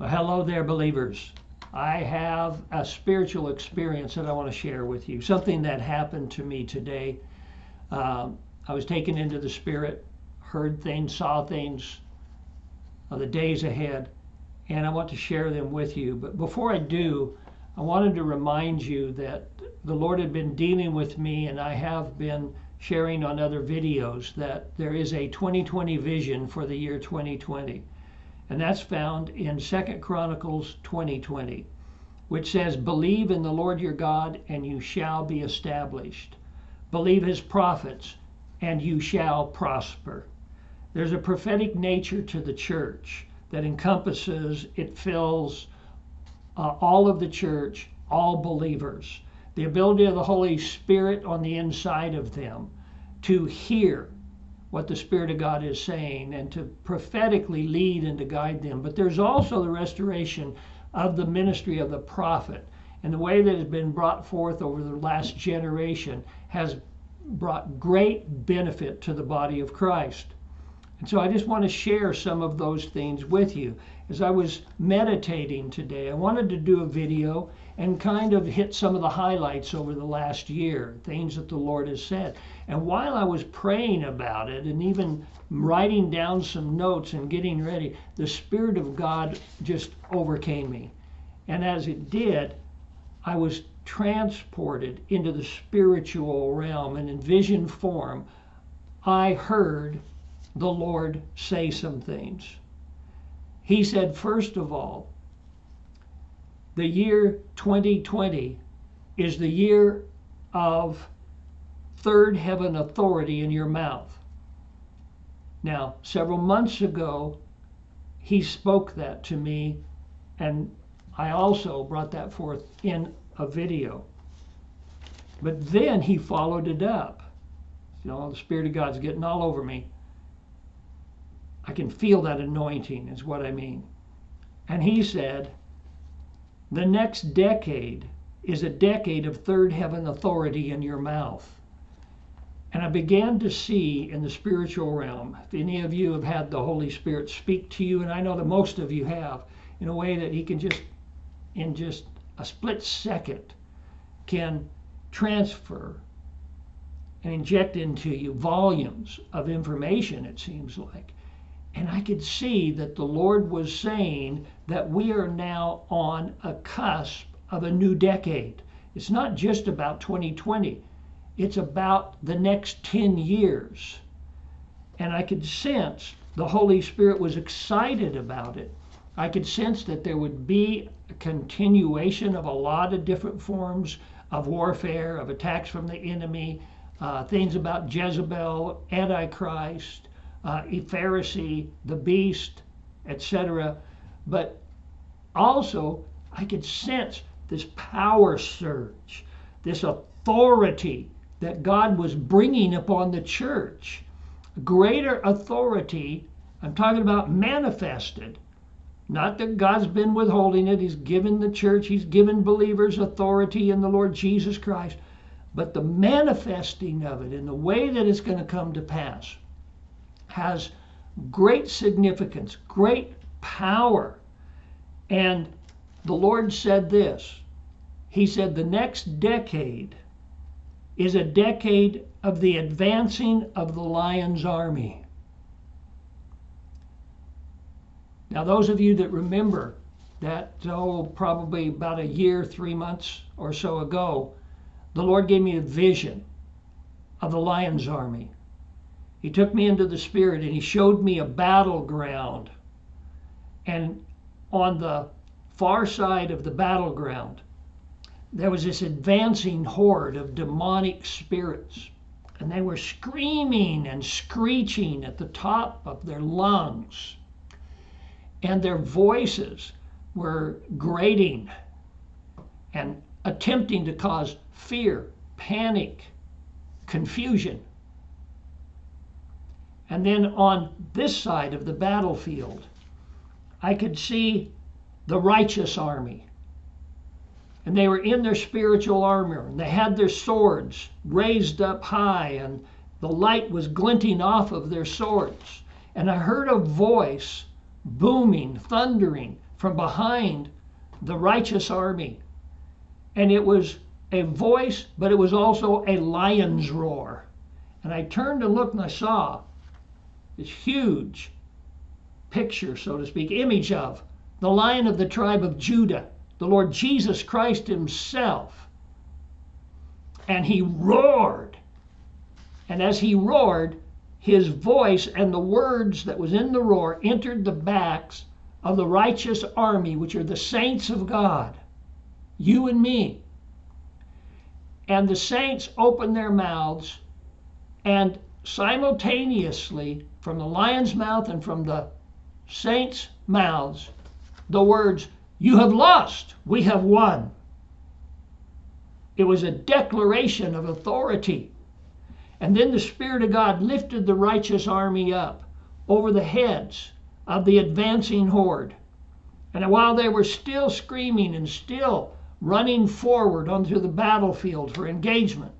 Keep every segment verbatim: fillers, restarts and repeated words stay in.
Well, hello there, believers. I have a spiritual experience that I want to share with you. Something that happened to me today. Um, I was taken into the Spirit, heard things, saw things of the days ahead, and I want to share them with you. But before I do, I wanted to remind you that the Lord had been dealing with me, and I have been sharing on other videos that there is a twenty twenty vision for the year twenty twenty. And that's found in Second Chronicles twenty twenty, which says, "Believe in the Lord your God, and you shall be established. Believe his prophets, and you shall prosper." There's a prophetic nature to the church that encompasses, it fills uh, all of the church, all believers. The ability of the Holy Spirit on the inside of them to hear what the Spirit of God is saying and to prophetically lead and to guide them. But there's also the restoration of the ministry of the prophet, and the way that has been brought forth over the last generation has brought great benefit to the body of Christ. And so I just want to share some of those things with you. As I was meditating today, I wanted to do a video and kind of hit some of the highlights over the last year, things that the Lord has said. And while I was praying about it and even writing down some notes and getting ready, the Spirit of God just overcame me. And as it did, I was transported into the spiritual realm, and in vision form, I heard the Lord say some things. He said, first of all, the year twenty twenty is the year of third heaven authority in your mouth. Now, several months ago, he spoke that to me, and I also brought that forth in a video. But then he followed it up. You know, the Spirit of God's getting all over me. I can feel that anointing is what I mean. And he said, the next decade is a decade of third heaven authority in your mouth. And I began to see in the spiritual realm, if any of you have had the Holy Spirit speak to you, and I know that most of you have, in a way that he can just, in just a split second, can transfer and inject into you volumes of information, it seems like. And I could see that the Lord was saying that we are now on a cusp of a new decade. It's not just about twenty twenty. It's about the next ten years. And I could sense the Holy Spirit was excited about it. I could sense that there would be a continuation of a lot of different forms of warfare, of attacks from the enemy, uh, things about Jezebel, Antichrist, Uh, Pharisee, the beast, et cetera. But also, I could sense this power surge, this authority that God was bringing upon the church. Greater authority, I'm talking about manifested. Not that God's been withholding it. He's given the church, he's given believers authority in the Lord Jesus Christ. But the manifesting of it in the way that it's going to come to pass has great significance, great power. And the Lord said this. He said the next decade is a decade of the advancing of the Lion's Army. Now, those of you that remember that, oh, probably about a year, three months or so ago, the Lord gave me a vision of the Lion's Army. He took me into the Spirit and he showed me a battleground. And on the far side of the battleground, there was this advancing horde of demonic spirits. And they were screaming and screeching at the top of their lungs. And their voices were grating and attempting to cause fear, panic, confusion. And then on this side of the battlefield, I could see the righteous army. And they were in their spiritual armor, and they had their swords raised up high, and the light was glinting off of their swords. And I heard a voice booming, thundering from behind the righteous army. And it was a voice, but it was also a lion's roar. And I turned to look and I saw this huge picture, so to speak, image of the Lion of the tribe of Judah, the Lord Jesus Christ himself. And he roared. And as he roared, his voice and the words that was in the roar entered the backs of the righteous army, which are the saints of God, you and me. And the saints opened their mouths, and simultaneously from the lion's mouth and from the saints' mouths, the words, "You have lost, we have won." It was a declaration of authority. And then the Spirit of God lifted the righteous army up over the heads of the advancing horde. And while they were still screaming and still running forward onto the battlefield for engagement,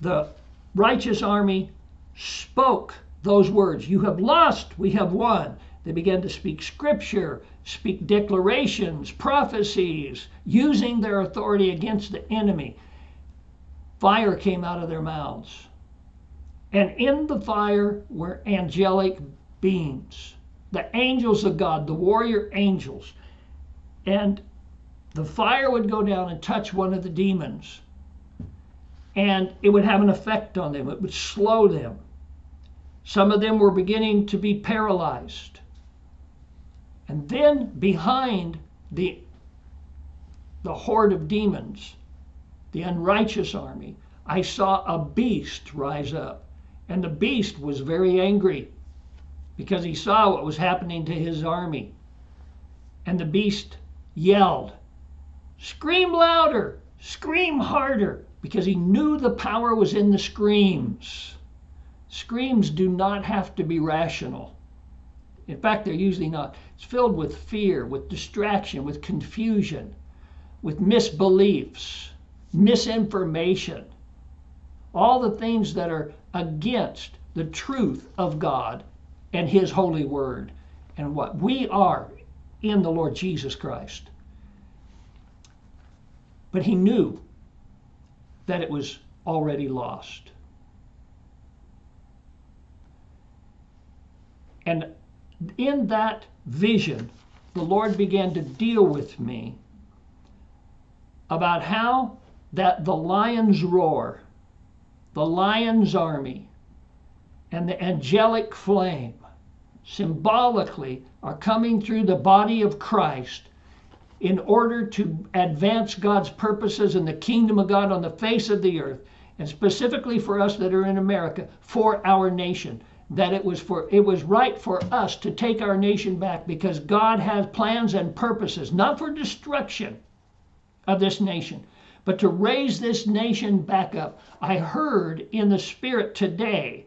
the righteous army spoke those words, "You have lost, we have won." They began to speak scripture, speak declarations, prophecies, using their authority against the enemy. Fire came out of their mouths. And in the fire were angelic beings, the angels of God, the warrior angels. And the fire would go down and touch one of the demons. And it would have an effect on them. It would slow them. Some of them were beginning to be paralyzed. And then behind the, the horde of demons, the unrighteous army, I saw a beast rise up. And the beast was very angry because he saw what was happening to his army. And the beast yelled, "Scream louder, scream harder," because he knew the power was in the screams. Screams do not have to be rational. In fact, they're usually not. It's filled with fear, with distraction, with confusion, with misbeliefs, misinformation, all the things that are against the truth of God and his holy word and what we are in the Lord Jesus Christ. But he knew that it was already lost. And in that vision, the Lord began to deal with me about how that the lion's roar, the lion's army, and the angelic flame symbolically are coming through the body of Christ in order to advance God's purposes and the kingdom of God on the face of the earth, and specifically for us that are in America, for our nation. That it was for it was right for us to take our nation back, because God has plans and purposes, not for destruction of this nation, but to raise this nation back up. I heard in the Spirit today,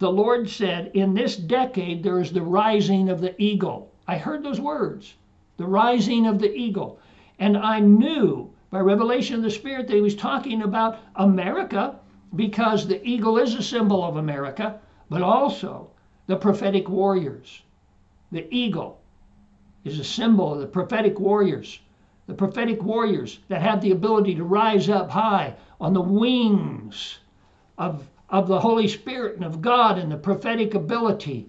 the Lord said, in this decade, there is the rising of the eagle. I heard those words, the rising of the eagle. And I knew by revelation of the Spirit that he was talking about America, because the eagle is a symbol of America, but also the prophetic warriors. The eagle is a symbol of the prophetic warriors. The prophetic warriors that have the ability to rise up high on the wings of, of the Holy Spirit and of God and the prophetic ability,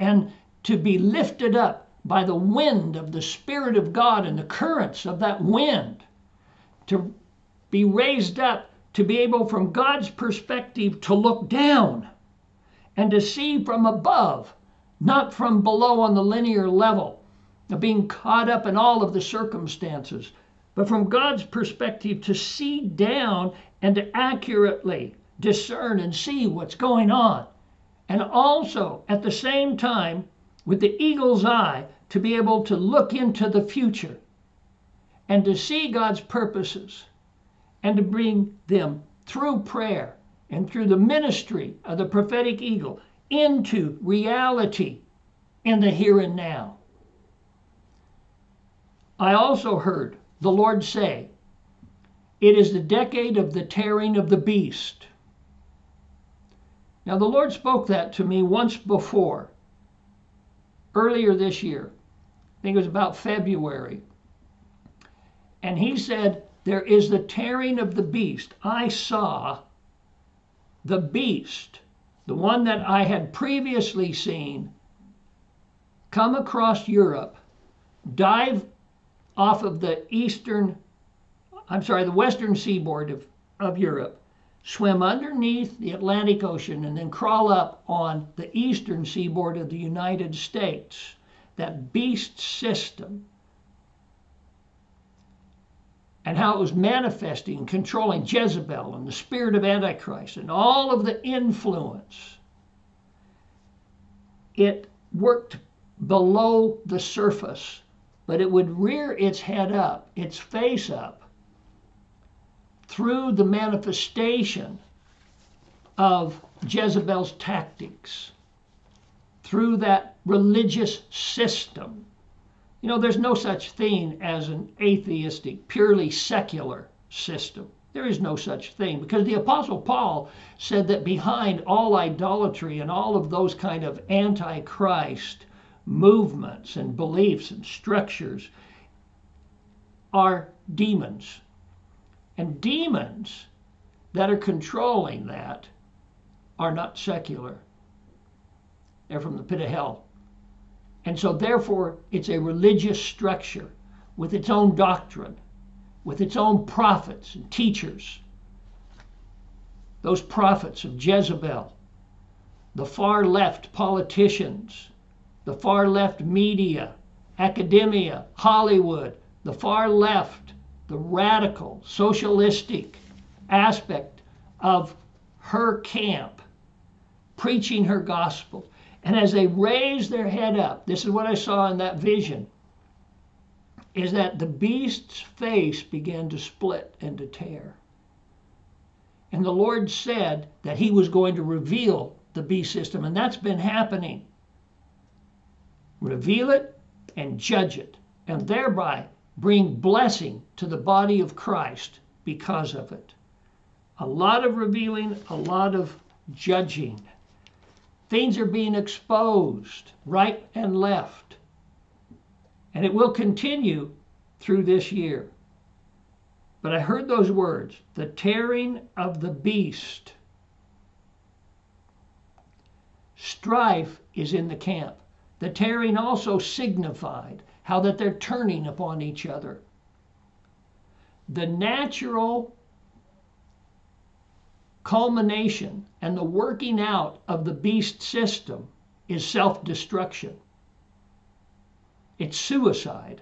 and to be lifted up by the wind of the Spirit of God and the currents of that wind, to be raised up, to be able from God's perspective to look down and to see from above, not from below on the linear level, of being caught up in all of the circumstances, but from God's perspective to see down and to accurately discern and see what's going on. And also, at the same time, with the eagle's eye, to be able to look into the future and to see God's purposes and to bring them through prayer and through the ministry of the prophetic eagle into reality in the here and now. I also heard the Lord say, it is the decade of the tearing of the beast. Now, the Lord spoke that to me once before, earlier this year, think it was about February. And he said, there is the tearing of the beast. I saw the beast, the one that I had previously seen, come across Europe, dive off of the eastern, I'm sorry, the western seaboard of, of Europe, swim underneath the Atlantic Ocean, and then crawl up on the eastern seaboard of the United States. That beast system. And how it was manifesting, controlling Jezebel and the spirit of Antichrist and all of the influence. It worked below the surface, but it would rear its head up, its face up, through the manifestation of Jezebel's tactics, through that religious system. You know, there's no such thing as an atheistic, purely secular system. There is no such thing, because the Apostle Paul said that behind all idolatry and all of those kind of anti-Christ movements and beliefs and structures are demons. And demons that are controlling that are not secular. They're from the pit of hell. And so therefore, it's a religious structure with its own doctrine, with its own prophets and teachers. Those prophets of Jezebel, the far left politicians, the far left media, academia, Hollywood, the far left, the radical, socialistic aspect of her camp, preaching her gospel. And as they raise their head up, this is what I saw in that vision, is that the beast's face began to split and to tear. And the Lord said that he was going to reveal the beast system, and that's been happening. Reveal it and judge it, and thereby bring blessing to the body of Christ because of it. A lot of revealing, a lot of judging. Things are being exposed right and left. And it will continue through this year. But I heard those words, the tearing of the beast. Strife is in the camp. The tearing also signified how that they're turning upon each other. The natural culmination and the working out of the beast system is self-destruction. It's suicide.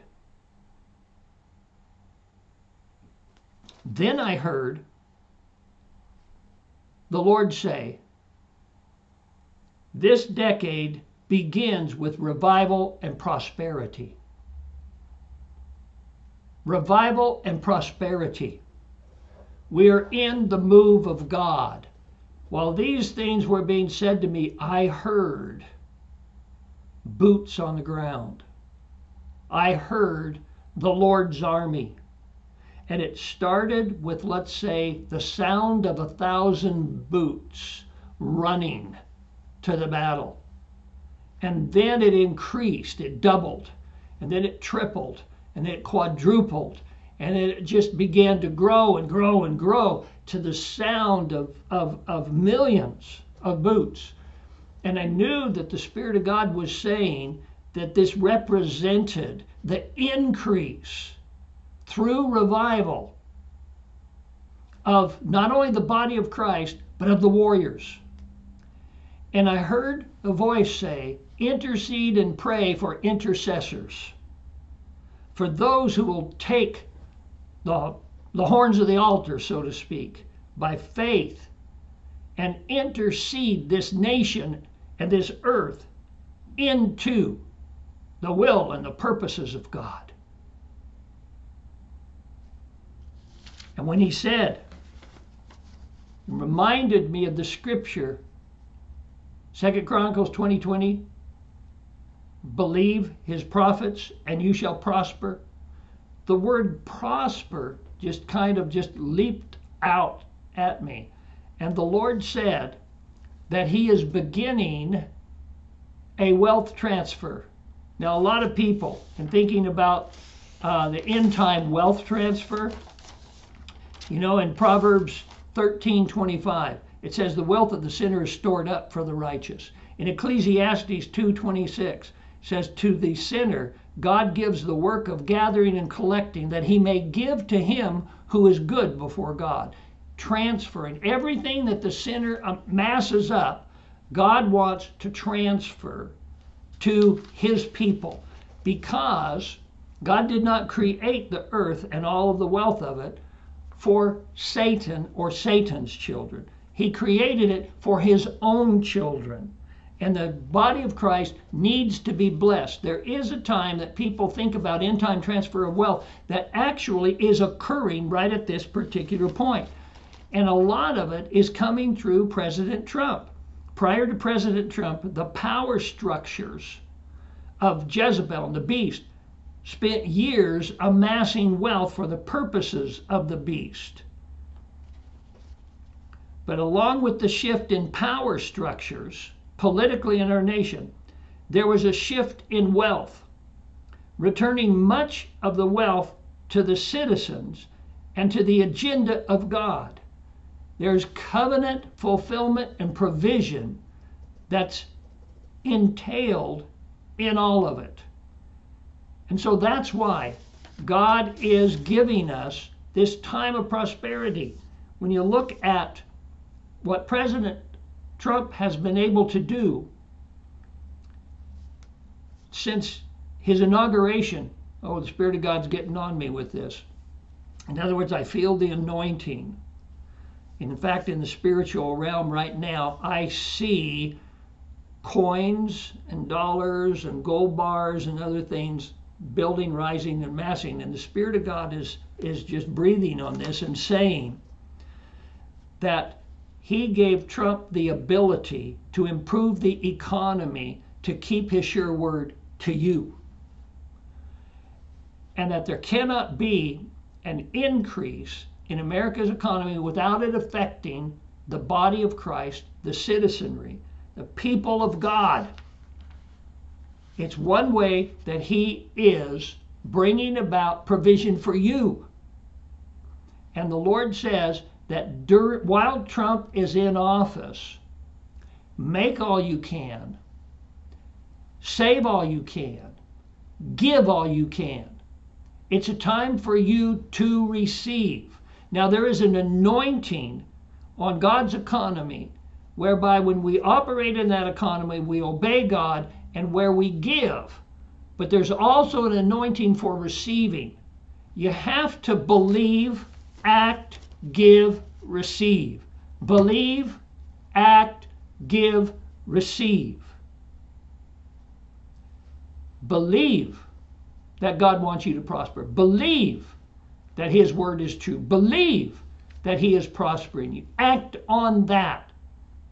Then I heard the Lord say, this decade begins with revival and prosperity. Revival and prosperity. We are in the move of God. While these things were being said to me, I heard boots on the ground. I heard the Lord's army. And it started with, let's say, the sound of a thousand boots running to the battle. And then it increased, it doubled, and then it tripled, and then it quadrupled. And it just began to grow and grow and grow to the sound of, of, of millions of boots. And I knew that the Spirit of God was saying that this represented the increase through revival of not only the body of Christ, but of the warriors. And I heard a voice say, intercede and pray for intercessors, for those who will take The, the horns of the altar, so to speak, by faith, and intercede this nation and this earth into the will and the purposes of God. And when he said, it reminded me of the scripture, Second Chronicles twenty twenty, believe his prophets and you shall prosper. The word prosper just kind of just leaped out at me. And the Lord said that he is beginning a wealth transfer Now, a lot of people, in thinking about uh, the end time wealth transfer, you know, in Proverbs thirteen twenty-five, it says the wealth of the sinner is stored up for the righteous. In Ecclesiastes two twenty-six, says to the sinner, God gives the work of gathering and collecting that he may give to him who is good before God. Transferring everything that the sinner amasses up, God wants to transfer to his people, because God did not create the earth and all of the wealth of it for Satan or Satan's children. He created it for his own children. And the body of Christ needs to be blessed. There is a time that people think about end-time transfer of wealth that actually is occurring right at this particular point. And a lot of it is coming through President Trump. Prior to President Trump, the power structures of Jezebel and the beast spent years amassing wealth for the purposes of the beast. But along with the shift in power structures, politically in our nation, there was a shift in wealth, returning much of the wealth to the citizens and to the agenda of God. There's covenant fulfillment and provision that's entailed in all of it. And so that's why God is giving us this time of prosperity. When you look at what President Trump has been able to do since his inauguration. Oh, the Spirit of God's getting on me with this. In other words, I feel the anointing. In fact, in the spiritual realm right now, I see coins and dollars and gold bars and other things building, rising, and massing. And the Spirit of God is, is just breathing on this and saying that He gave Trump the ability to improve the economy, to keep his sure word to you. And that there cannot be an increase in America's economy without it affecting the body of Christ, the citizenry, the people of God. It's one way that he is bringing about provision for you. And the Lord says, that during, while Trump is in office, make all you can, save all you can, give all you can. It's a time for you to receive. Now, there is an anointing on God's economy, whereby when we operate in that economy, we obey God and where we give. But there's also an anointing for receiving. You have to believe, act, give, receive. Believe, act, give, receive. Believe that God wants you to prosper. Believe that His word is true. Believe that He is prospering you. Act on that.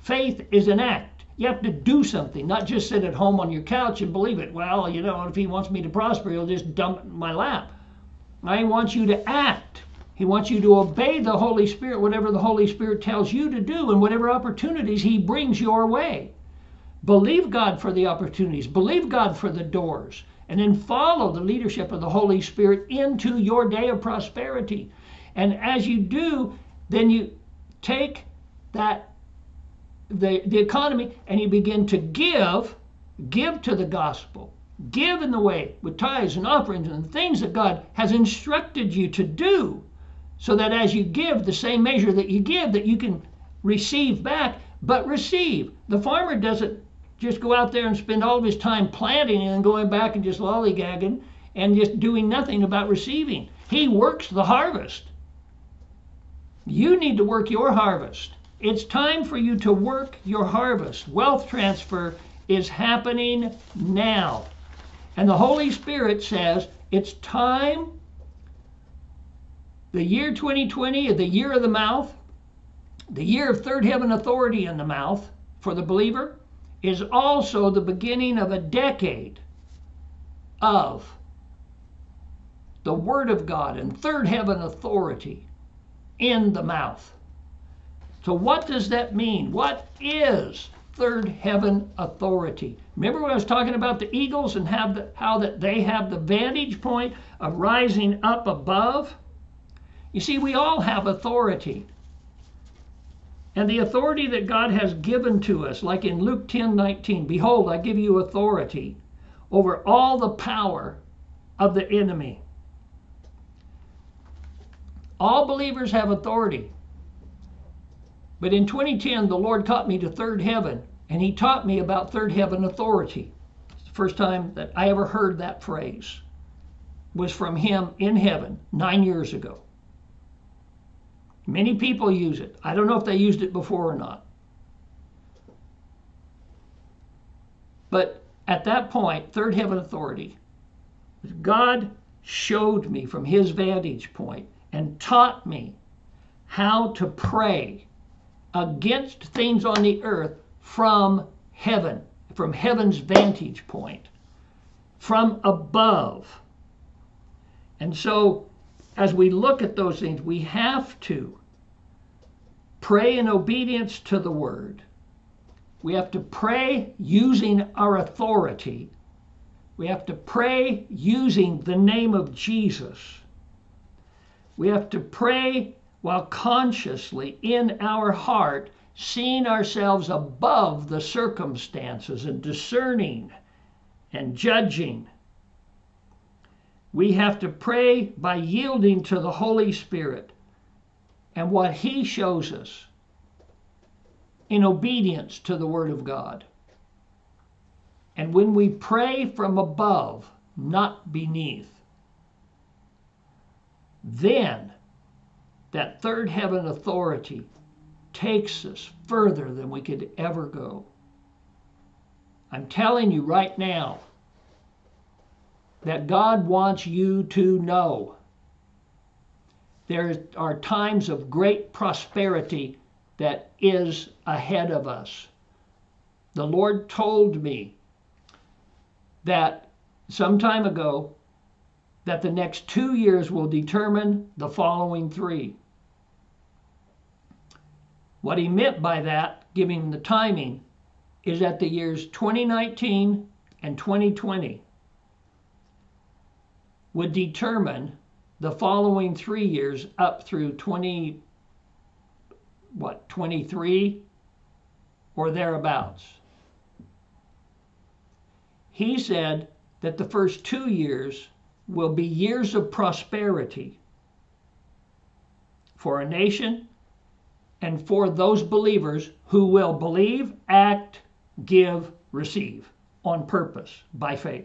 Faith is an act. You have to do something, not just sit at home on your couch and believe it. Well, you know, if He wants me to prosper, He'll just dump it in my lap. I want you to act. He wants you to obey the Holy Spirit, whatever the Holy Spirit tells you to do and whatever opportunities He brings your way. Believe God for the opportunities. Believe God for the doors. And then follow the leadership of the Holy Spirit into your day of prosperity. And as you do, then you take that the, the economy and you begin to give, give to the gospel. Give in the way with tithes and offerings and things that God has instructed you to do. So that as you give, the same measure that you give, that you can receive back, but receive. The farmer doesn't just go out there and spend all of his time planting and then going back and just lollygagging and just doing nothing about receiving. He works the harvest. You need to work your harvest. It's time for you to work your harvest. Wealth transfer is happening now. And the Holy Spirit says it's time. The year twenty twenty, the year of the mouth, the year of third heaven authority in the mouth for the believer, is also the beginning of a decade of the Word of God and third heaven authority in the mouth. So what does that mean? What is third heaven authority. Remember when I was talking about the eagles and have the, how that they have the vantage point of rising up above? You see, we all have authority. And the authority that God has given to us, like in Luke ten nineteen, behold, I give you authority over all the power of the enemy. All believers have authority. But in twenty ten, the Lord taught me to third heaven, and he taught me about third heaven authority. It's the first time that I ever heard that phrase. It was from him in heaven nine years ago. Many people use it. I don't know if they used it before or not. But at that point, third heaven authority, God showed me from his vantage point and taught me how to pray against things on the earth from heaven, from heaven's vantage point, from above. And so, as we look at those things, we have to pray in obedience to the word. We have to pray using our authority. We have to pray using the name of Jesus. We have to pray while consciously in our heart, seeing ourselves above the circumstances and discerning and judging. We have to pray by yielding to the Holy Spirit and what he shows us in obedience to the Word of God. And when we pray from above, not beneath, then that third heaven authority takes us further than we could ever go. I'm telling you right now, that God wants you to know. There are times of great prosperity that is ahead of us. The Lord told me that some time ago that the next two years will determine the following three. What he meant by that, giving the timing, is that the years twenty nineteen and twenty twenty would determine the following three years up through twenty, what, twenty-three or thereabouts. He said that the first two years will be years of prosperity for a nation and for those believers who will believe, act, give, receive on purpose by faith.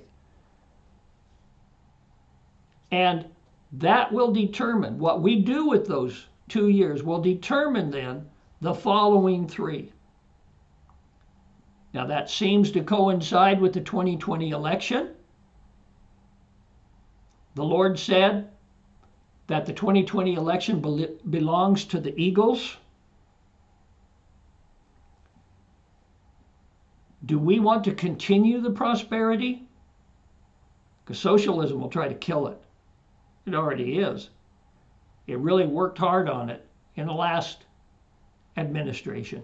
And that will determine what we do with those two years will determine then the following three. Now that seems to coincide with the twenty twenty election. The Lord said that the twenty twenty election be- belongs to the eagles. Do we want to continue the prosperity? Because socialism will try to kill it. It already is. It really worked hard on it in the last administration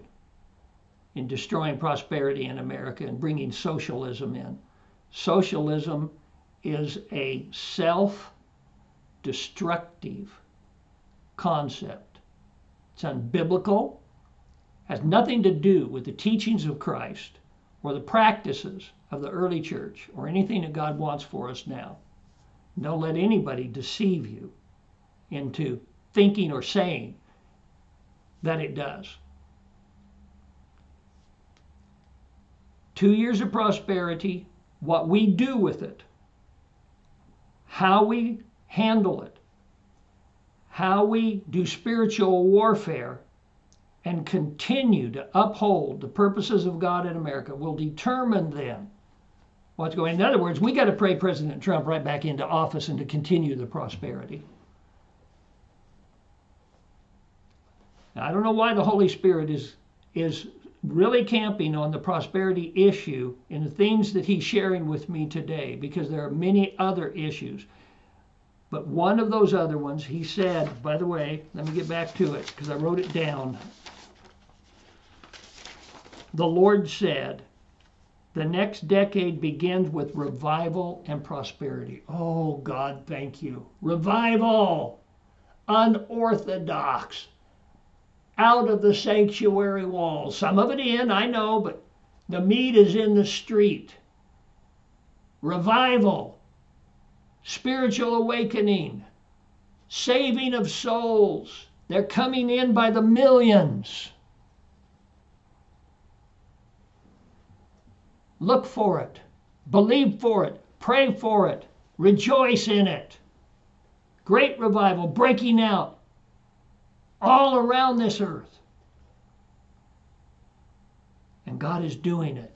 in destroying prosperity in America and bringing socialism in. Socialism is a self-destructive concept. It's unbiblical, has nothing to do with the teachings of Christ or the practices of the early church or anything that God wants for us now. Don't let anybody deceive you into thinking or saying that it does. Two years of prosperity, what we do with it, how we handle it, how we do spiritual warfare and continue to uphold the purposes of God in America will determine then what's going on. In other words, we got to pray President Trump right back into office and to continue the prosperity. Now, I don't know why the Holy Spirit is, is really camping on the prosperity issue and the things that he's sharing with me today, because there are many other issues. But one of those other ones, he said, by the way, let me get back to it because I wrote it down. the Lord said, the next decade begins with revival and prosperity. Oh, God, thank you. Revival, unorthodox, out of the sanctuary walls. Some of it in, I know, but the meat is in the street. Revival, spiritual awakening, saving of souls. They're coming in by the millions. Look for it, believe for it, pray for it, rejoice in it. Great revival breaking out all around this earth. And God is doing it.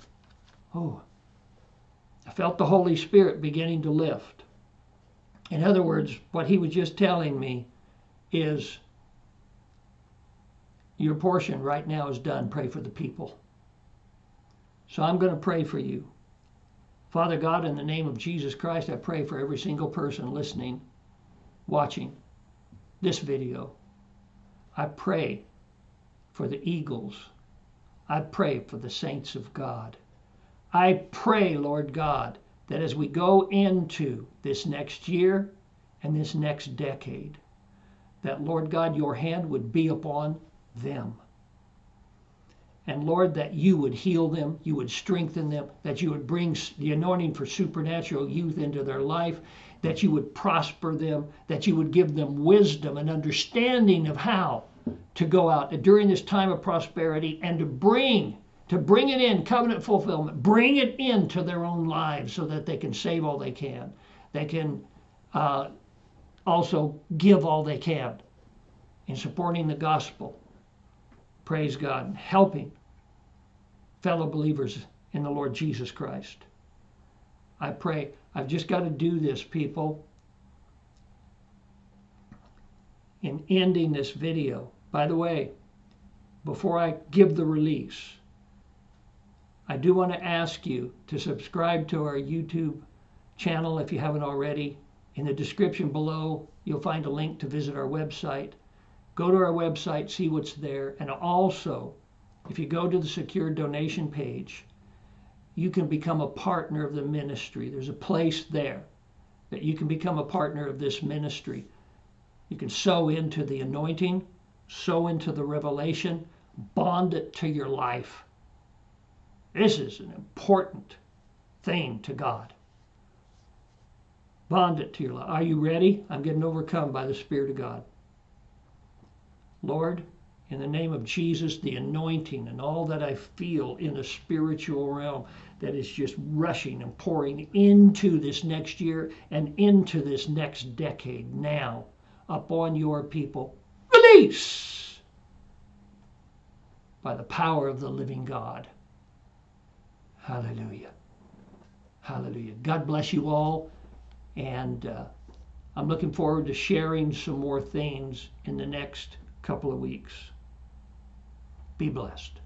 Oh, I felt the Holy Spirit beginning to lift. In other words, what he was just telling me is your portion right now is done. Pray for the people. So I'm going to pray for you. Father God, in the name of Jesus Christ, I pray for every single person listening, watching this video. I pray for the eagles. I pray for the saints of God. I pray, Lord God, that as we go into this next year and this next decade, that, Lord God, your hand would be upon them. And Lord, that you would heal them, you would strengthen them, that you would bring the anointing for supernatural youth into their life, that you would prosper them, that you would give them wisdom and understanding of how to go out during this time of prosperity and to bring, to bring it in, covenant fulfillment, bring it into their own lives so that they can save all they can. They can uh, also give all they can in supporting the gospel. Praise God and helping fellow believers in the Lord Jesus Christ. I pray, I've just got to do this, people. In ending this video, by the way, before I give the release, I do want to ask you to subscribe to our YouTube channel if you haven't already. In the description below, you'll find a link to visit our website. Go to our website, see what's there, and also, if you go to the secure donation page, you can become a partner of the ministry. There's a place there that you can become a partner of this ministry. You can sow into the anointing, sow into the revelation, bond it to your life. This is an important thing to God. Bond it to your life. Are you ready? I'm getting overcome by the Spirit of God. Lord, in the name of Jesus, the anointing and all that I feel in the spiritual realm that is just rushing and pouring into this next year and into this next decade now upon your people. Release by the power of the living God. Hallelujah. Hallelujah. God bless you all. And uh, I'm looking forward to sharing some more things in the next couple of weeks. Be blessed.